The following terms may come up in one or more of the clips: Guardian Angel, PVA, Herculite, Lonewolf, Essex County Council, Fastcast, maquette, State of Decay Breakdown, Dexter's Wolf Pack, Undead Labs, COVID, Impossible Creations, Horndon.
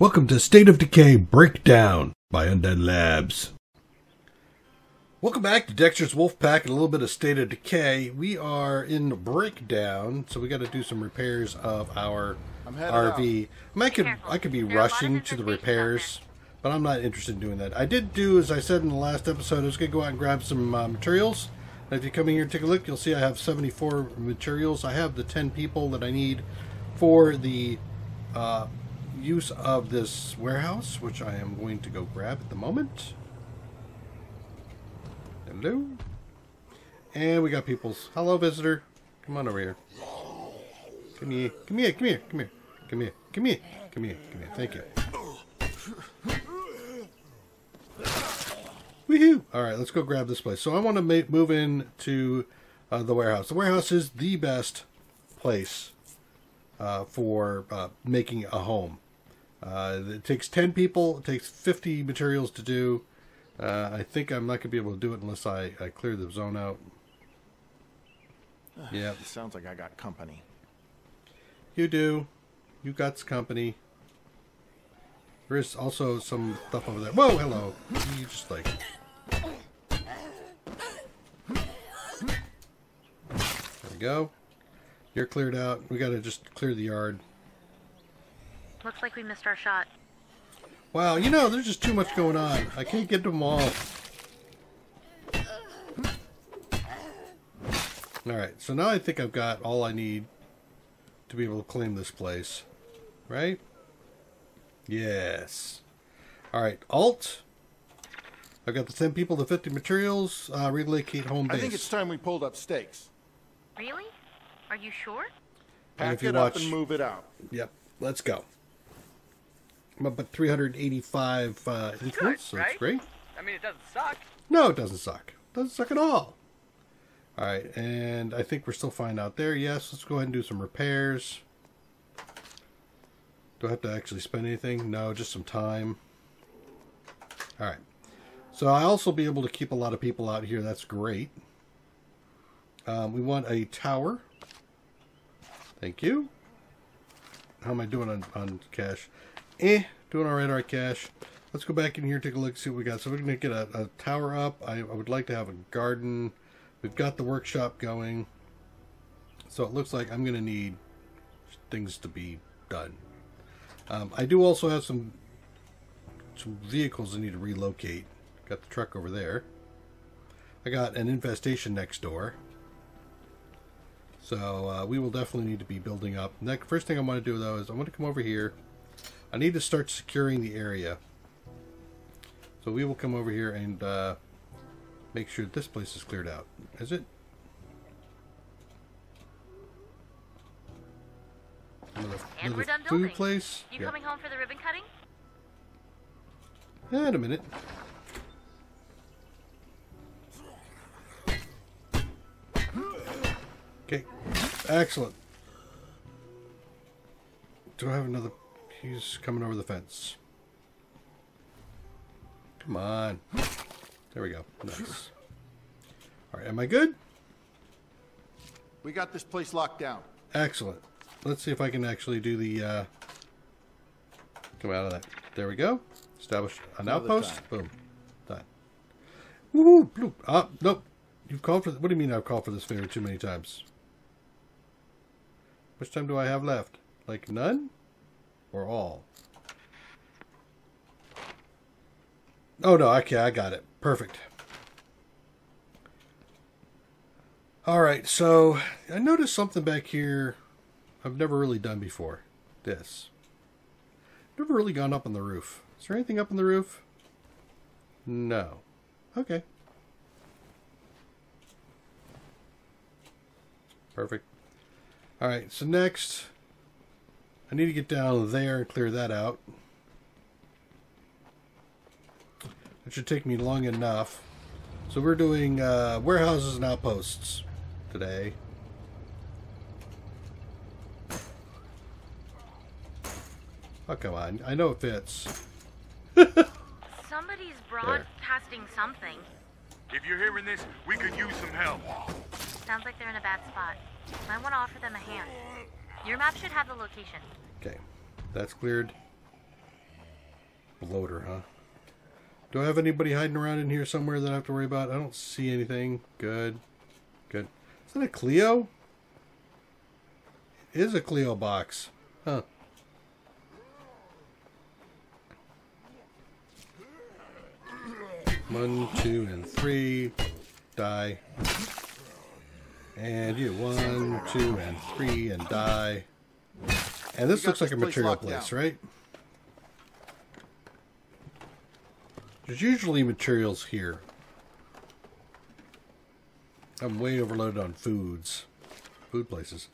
Welcome to State of Decay Breakdown by Undead Labs. Welcome back to Dexter's Wolf Pack and a little bit of State of Decay. We are in breakdown, so we got to do some repairs of our RV. I could be rushing to the repairs, but I'm not interested in doing that. I did do, as I said in the last episode, I was going to go out and grab some materials. And if you come in here and take a look, you'll see I have 74 materials. I have the 10 people that I need for the use of this warehouse, which I am going to go grab at the moment. Hello. And we got peoples. Hello, visitor. Come on over here. Come here. Come here. Come here. Come here. Come here. Come here. Come here. Come here. Thank you. Woohoo! Alright, let's go grab this place. So I want to move in to the warehouse. The warehouse is the best place for making a home. It takes 10 people, it takes 50 materials to do. I think I'm not going to be able to do it unless I clear the zone out. Yeah. It sounds like I got company. You do. You got company. There's also some stuff over there. Whoa, hello. You just like... There we go. You're cleared out. We got to just clear the yard. Looks like we missed our shot. Wow, you know, there's just too much going on. I can't get to them all. Alright, so now I think I've got all I need to be able to claim this place. Right? Yes. Alright, Alt. I've got the 10 people, the 50 materials, relocate home base. I think it's time we pulled up stakes. Really? Are you sure? Pack it up and move it out. Yep, let's go. I'm up at 385 influence, so it's great. I mean, it doesn't suck. No, it doesn't suck. It doesn't suck at all. All right, and I think we're still fine out there. Yes, let's go ahead and do some repairs. Do I have to actually spend anything? No, just some time. All right. So I'll also be able to keep a lot of people out here. That's great. We want a tower. Thank you. How am I doing on cash? Doing all right, our cash. Let's go back in here, take a look, see what we got. So we're going to get a tower up. I would like to have a garden. We've got the workshop going. So it looks like I'm going to need things to be done. I do also have some vehicles I need to relocate. Got the truck over there. I got an infestation next door. So we will definitely need to be building up. Next, first thing I want to do, though, is I want to come over here. I need to start securing the area. So we will come over here and make sure this place is cleared out. Is it? And we're done building. Place? You coming home for the ribbon cutting? Yeah, in a minute. Okay, excellent. Do I have another? He's coming over the fence. Come on. There we go. Nice. All right, am I good? We got this place locked down. Excellent. Let's see if I can actually do the... come out of that. There we go. Establish an outpost. Boom. Done. Woohoo! Bloop. Ah, nope. You've called for... What do you mean I've called for this favor too many times? How much time do I have left? Like none? Or all? Oh no, okay, I got it. Perfect. Alright, so I noticed something back here I've never really done before. This. Never really gone up on the roof. Is there anything up on the roof? No. Okay. Perfect. Alright, so next... I need to get down there and clear that out. It should take me long enough. So we're doing warehouses and outposts today. Oh, come on. I know it fits. Somebody's broadcasting something. If you're hearing this, we could use some help. Sounds like they're in a bad spot. I want to offer them a hand. Your map should have the location. Okay, that's cleared. bloater, huh? Do I have anybody hiding around in here somewhere that I have to worry about? I don't see anything. Good. Good. Is that a Cleo? It is a Cleo box. Huh. One, two, and three. Die. And you. One, two, and three, and die. And this looks like a material place, right? There's usually materials here. I'm way overloaded on foods. Food places.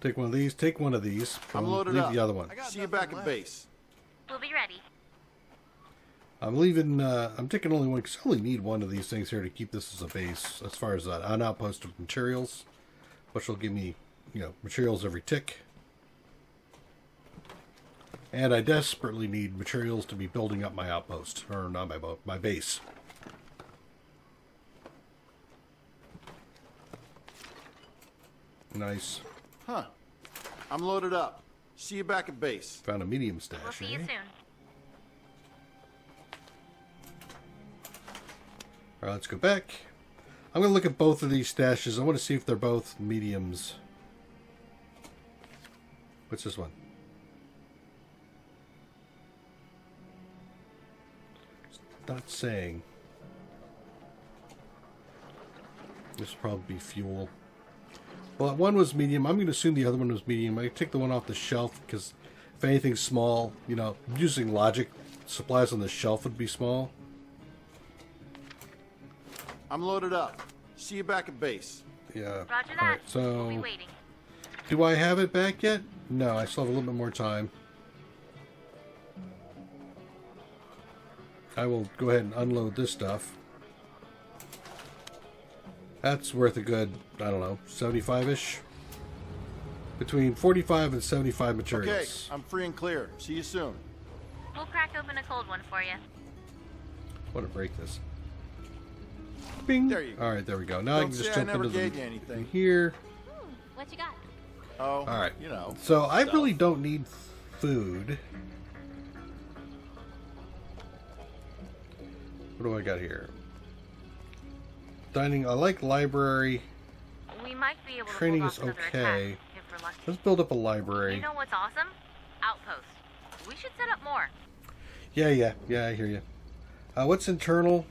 Take one of these. Take one of these. I'm loaded up. Leave the other one. See you back at base. We'll be ready. I'm leaving. I'm taking only one because I only need one of these things here to keep this as a base. As far as an outpost of materials, which will give me, you know, materials every tick. And I desperately need materials to be building up my outpost, or not my base. Nice. Huh. I'm loaded up. See you back at base. Found a medium stash. We'll see you soon. All right, let's go back. I'm going to look at both of these stashes. I want to see if they're both mediums. What's this one? Not saying. This will probably be fuel. Well, one was medium. I'm going to assume the other one was medium. I take the one off the shelf because if anything's small, you know, using logic, supplies on the shelf would be small. I'm loaded up. See you back at base. Yeah. Roger that. All right, so, we'll be waiting. Do I have it back yet? No, I still have a little bit more time. I will go ahead and unload this stuff. That's worth a good, I don't know, 75-ish. Between 45 and 75 materials. Okay, I'm free and clear. See you soon. We'll crack open a cold one for you. I want to break this. Bing. There you go. All right, there we go. Now I can just jump into the here. What you got? Oh, all right. You know. So stuff. I really don't need food. What do I got here? Dining. I like library. We might be able to training is okay. Let's build up a library. You know what's awesome? Outpost. We should set up more. Yeah, yeah, yeah. I hear you. What's internal?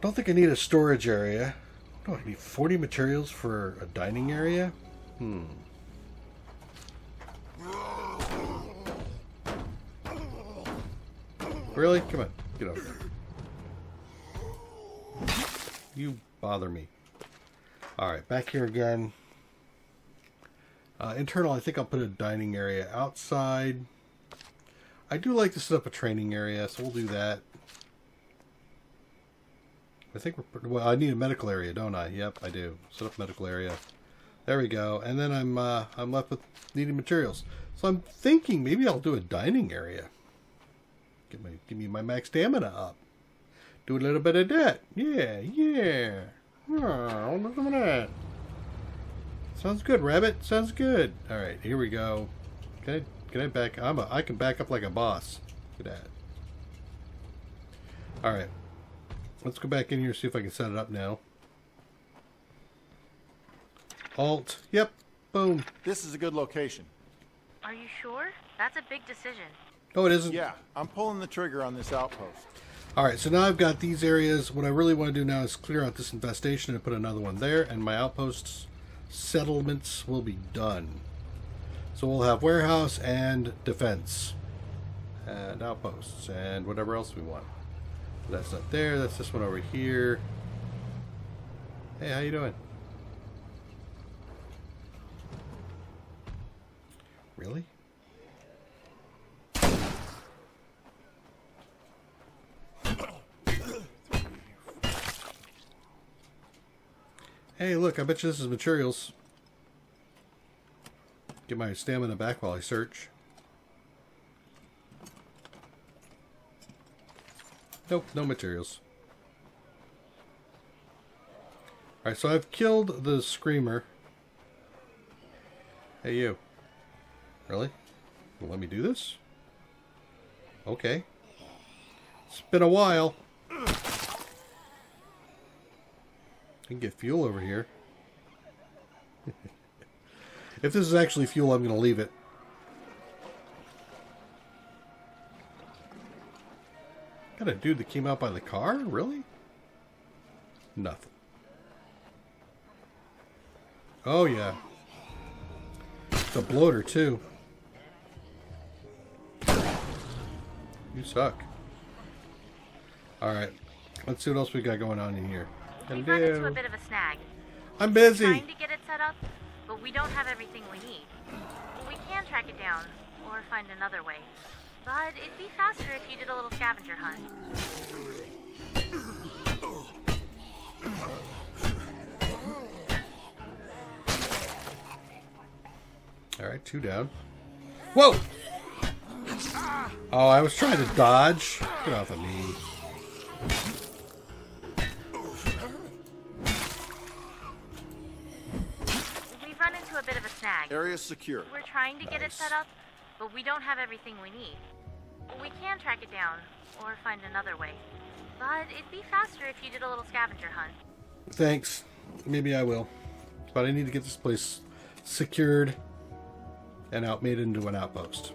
Don't think I need a storage area. What do I need? 40 materials for a dining area? Hmm. Really? Come on. Get over there. You bother me. Alright, back here again. Internal, I think I'll put a dining area outside. I do like to set up a training area, so we'll do that. I think we're... Well, I need a medical area, don't I? Yep, I do. Set up a medical area. There we go. And then I'm left with needing materials. So I'm thinking maybe I'll do a dining area. Give me my max stamina up. Do a little bit of that. Yeah, yeah. Oh, look at that. Sounds good, rabbit. Sounds good. All right, here we go. Can I back? I can back up like a boss. Look at that. All right, let's go back in here. See if I can set it up now. Alt. Yep. Boom. This is a good location. Are you sure? That's a big decision. No, it isn't. Yeah, I'm pulling the trigger on this outpost. All right, so now I've got these areas. What I really want to do now is clear out this infestation and put another one there, and my outposts settlements will be done. So we'll have warehouse and defense and outposts and whatever else we want. That's not there. That's this one over here. Hey, how you doing? Really? Hey, look, I bet you this is materials. Get my stamina back while I search. Nope, no materials. Alright, so I've killed the Screamer. Hey, you. Really? Let me do this? Okay. It's been a while. I can get fuel over here. If this is actually fuel, I'm going to leave it. Got a dude that came out by the car? Really? Nothing. Oh, yeah. It's a bloater, too. You suck. Alright. Let's see what else we got going on in here. We run into a bit of a snag. I'm busy. We're trying to get it set up, but we don't have everything we need. We can track it down, or find another way. But it'd be faster if you did a little scavenger hunt. Alright, two down. Whoa! Oh, I was trying to dodge. Get off of me. We've run into a bit of a snag. Area secure. We're trying to get it set up, but we don't have everything we need. We can track it down, or find another way. But it'd be faster if you did a little scavenger hunt. Thanks. Maybe I will. But I need to get this place secured and made into an outpost.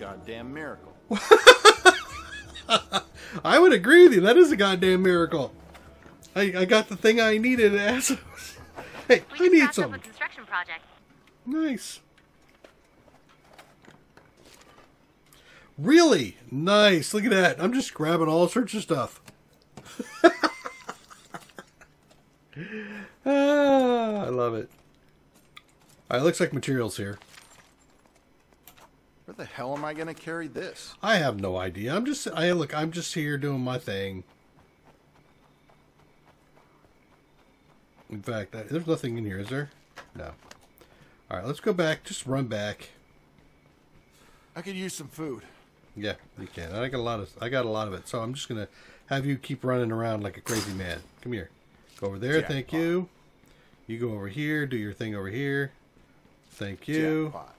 Goddamn miracle. I would agree with you. That is a goddamn miracle. I got the thing I needed. As hey, I need some. A construction project. Nice. Really nice. Look at that. I'm just grabbing all sorts of stuff. I love it. All right, looks like materials here. Where the hell am I going to carry this? I have no idea. Look, I'm just here doing my thing. In fact, there's nothing in here, is there? No. All right, let's go back. Just run back. I could use some food. Yeah, you can. I got a lot of it, so I'm just going to have you keep running around like a crazy man. Come here. Go over there. Jackpot. Thank you. You go over here. Do your thing over here. Thank you. Jackpot.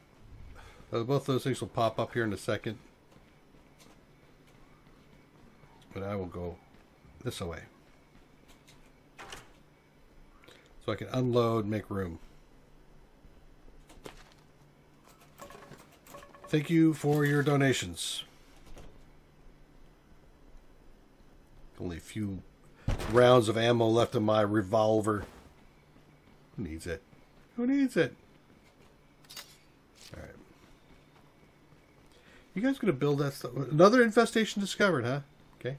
Both those things will pop up here in a second. But I will go this way. So I can unload, make room. Thank you for your donations. Only a few rounds of ammo left in my revolver. Who needs it? Who needs it? Alright. You guys gonna build that stuff? Another infestation discovered, huh? Okay.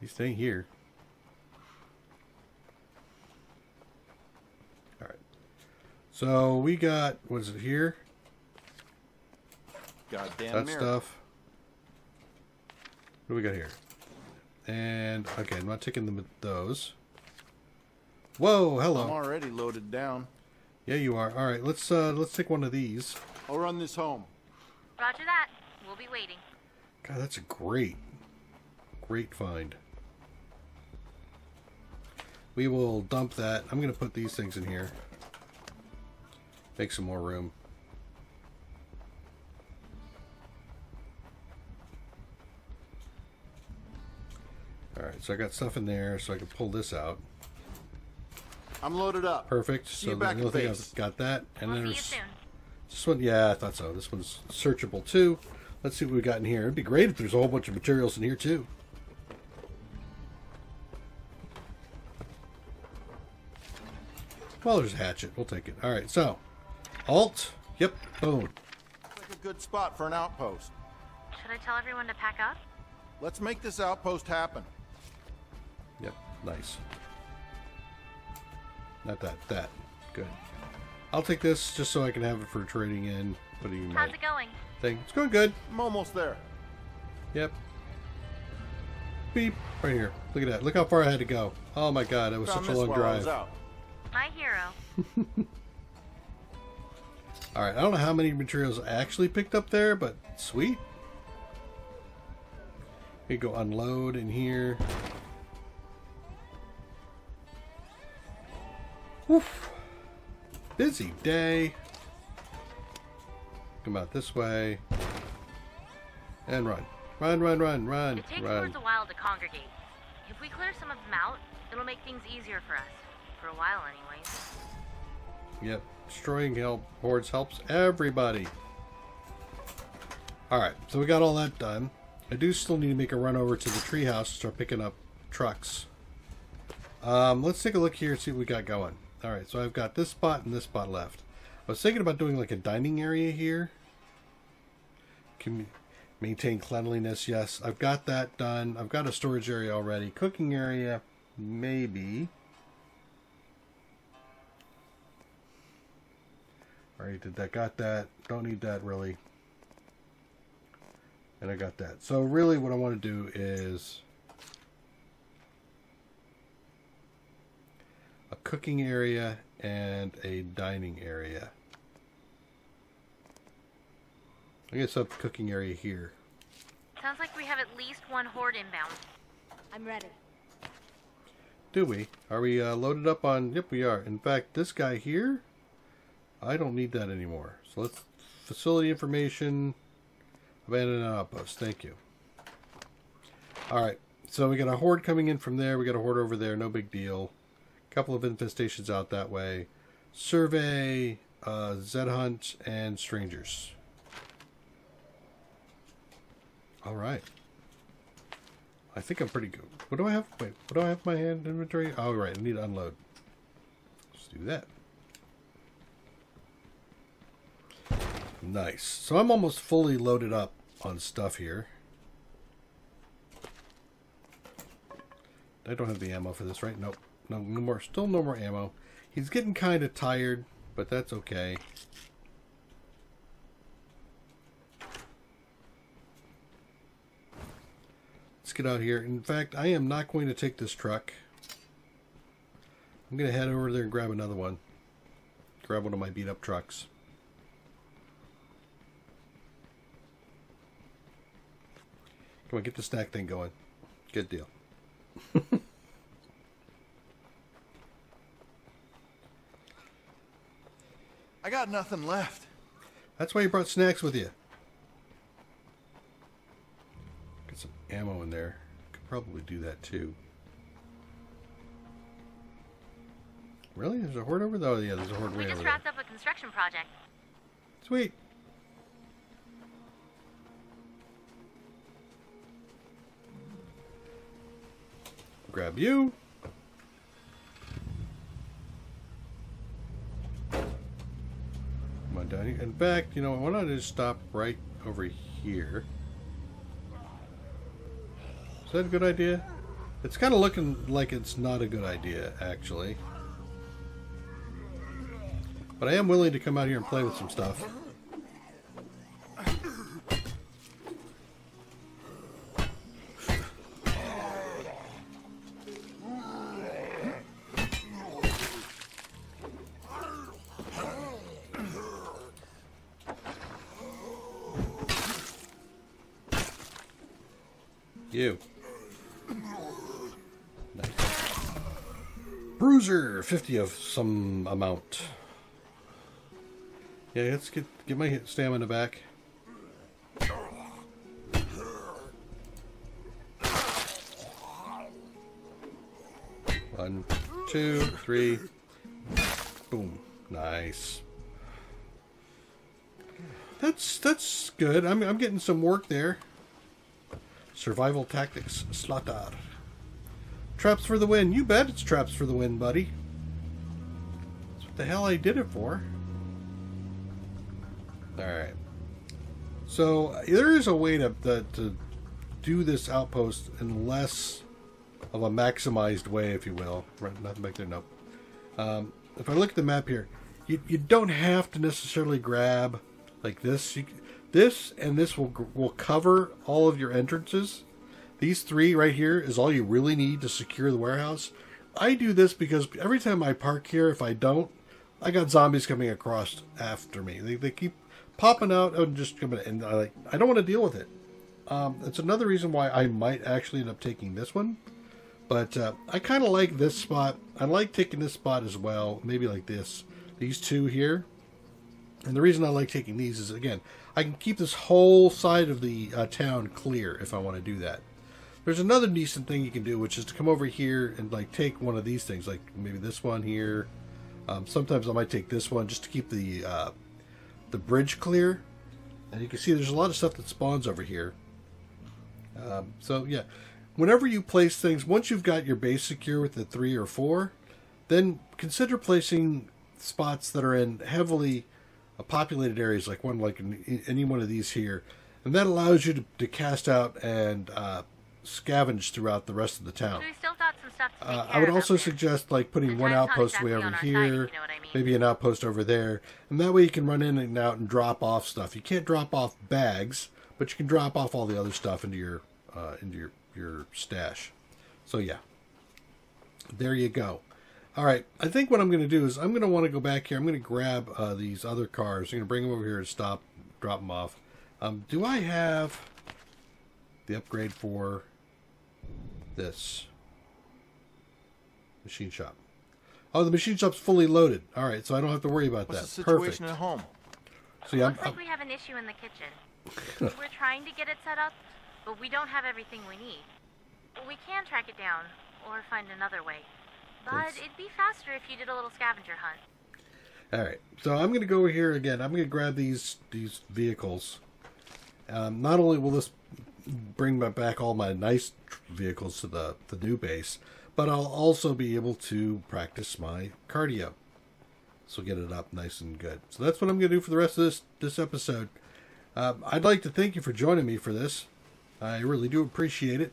He's staying here. Alright. So we got, what is it here? Goddamn that mirror. Stuff. What do we got here? And, okay, I'm not taking those. Whoa, hello. I'm already loaded down. Yeah, you are. Alright, let's take one of these. I'll run this home. Roger that. We'll be waiting. God, that's a great find. We will dump that. I'm going to put these things in here. Make some more room. Alright, so I got stuff in there so I can pull this out. I'm loaded up. Perfect. So there's nothing else. Got that. And we'll see you soon. This one, yeah, I thought so. This one's searchable, too. Let's see what we got in here. It'd be great if there's a whole bunch of materials in here, too. Well, there's a hatchet. We'll take it. All right, so. Alt. Yep. Boom. Looks like a good spot for an outpost. Should I tell everyone to pack up? Let's make this outpost happen. Yep. Nice. Not that. That. Good. I'll take this just so I can have it for trading in. How's it going? It's going good. I'm almost there. Yep. Beep. Right here. Look at that. Look how far I had to go. Oh my god, that was such a long drive. My hero. Alright, I don't know how many materials I actually picked up there, but sweet. We go unload in here. Woof. Busy day. come out this way. And run. Run, run, run, run, it takes birds a while to congregate. If we clear some of them out, it'll make things easier for us. For a while, anyways. Yep. Destroying hordes helps everybody. Alright, so we got all that done. I do still need to make a run over to the treehouse to start picking up trucks. Let's take a look here and see what we got going. Alright, so I've got this spot and this spot left. I was thinking about doing like a dining area here. Maintain cleanliness, yes. I've got that done. I've got a storage area already. Cooking area, maybe. Alright, did that. Got that. Don't need that really. And I got that. So really what I want to do is a cooking area and a dining area. I guess up cooking area here. Sounds like we have at least one horde inbound. I'm ready. Do we? Are we loaded up on... Yep, we are. In fact, this guy here, I don't need that anymore. So let's... Facility information... Abandoned outpost. Thank you. Alright. So we got a horde coming in from there. We got a horde over there. No big deal. A couple of infestations out that way. Survey, Zed Hunt, and Strangers. Alright. I think I'm pretty good. What do I have? Wait, what do I have in my hand inventory? Alright, I need to unload. Let's do that. Nice. So I'm almost fully loaded up on stuff here. I don't have the ammo for this, right? Nope. No more. Still no more ammo. He's getting kind of tired, but that's okay. Let's get out here. In fact, I am not going to take this truck. I'm going to head over there and grab another one. Grab one of my beat-up trucks. Come on, get the snack thing going. Good deal. I got nothing left. That's why you brought snacks with you. Get some ammo in there. Could probably do that too. Really? There's a horde over there? Oh, yeah, there's a horde over there. We just wrapped up a construction project. Sweet. Grab you. Come on, dining. In fact, you know, why don't I just stop right over here? Is that a good idea? It's kind of looking like it's not a good idea, actually. But I am willing to come out here and play with some stuff. You. Nice. Bruiser 50 of some amount. Yeah, let's get my stamina back. One, two, three. Boom. Nice. That's good. I'm getting some work there. Survival tactics, Slatar. Traps for the win. You bet it's traps for the win, buddy. That's what the hell I did it for. Alright. So, there is a way to do this outpost in less of a maximized way, if you will. Right, nothing back there, nope. If I look at the map here, you don't have to necessarily grab like this. This and this will cover all of your entrances. These three right here is all you really need to secure the warehouse. I do this because every time I park here, if I don't, I got zombies coming across after me. They keep popping out and just coming in. I don't want to deal with it. It's another reason why I might actually end up taking this one. But I kind of like this spot. I like taking this spot as well. Maybe like this. These two here. And the reason I like taking these is, again, I can keep this whole side of the town clear if I want to do that. There's another decent thing you can do, which is to come over here and like take one of these things, like maybe this one here. Sometimes I might take this one just to keep the bridge clear. And you can see there's a lot of stuff that spawns over here. So yeah, whenever you place things, once you've got your base secure with the 3 or 4, then consider placing spots that are in heavily populated areas, like in any one of these here, and that allows you to cast out and scavenge throughout the rest of the town. I would also suggest like putting one outpost way over here, maybe an outpost over there, and that way you can run in and out and drop off stuff. You can't drop off bags, but you can drop off all the other stuff into your stash. So yeah, there you go. All right, I think what I'm going to do is I'm going to want to go back here. I'm going to grab these other cars. I'm going to bring them over here and drop them off. Do I have the upgrade for this machine shop? Oh, the machine shop's fully loaded. All right, so I don't have to worry about that. What's the situation at home? See, looks like we have an issue in the kitchen. We're trying to get it set up, but we don't have everything we need. We can track it down or find another way. But it'd be faster if you did a little scavenger hunt. Alright, so I'm going to go over here again. I'm going to grab these vehicles. Not only will this bring back all my nice vehicles to the new base, but I'll also be able to practice my cardio. So get it up nice and good. So that's what I'm going to do for the rest of this episode. I'd like to thank you for joining me for this. I really do appreciate it.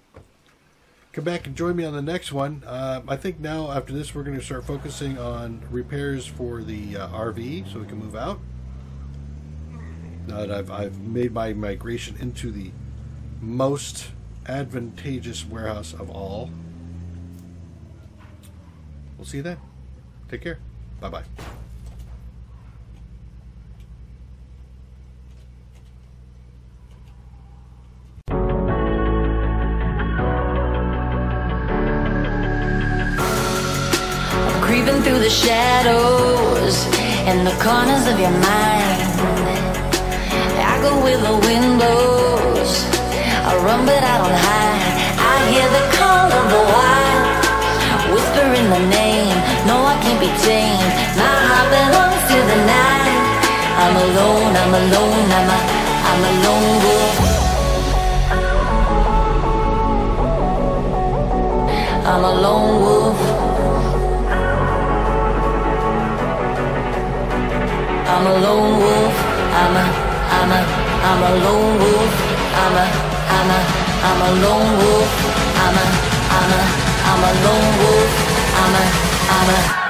Come back and join me on the next one. I think now after this we're going to start focusing on repairs for the RV so we can move out. Now that I've made my migration into the most advantageous warehouse of all. We'll see you then. Take care. Bye-bye. Through the shadows and the corners of your mind, I go with the windows, I run but I don't hide. I hear the call of the wild, whispering the name. No, I can't be tamed, my heart belongs to the night. I'm alone, I'm alone, I'm a lone wolf. I'm a lone wolf. I'm a lone wolf, I'm a lone wolf, I'm a lone wolf, I'm a lone wolf, I'm a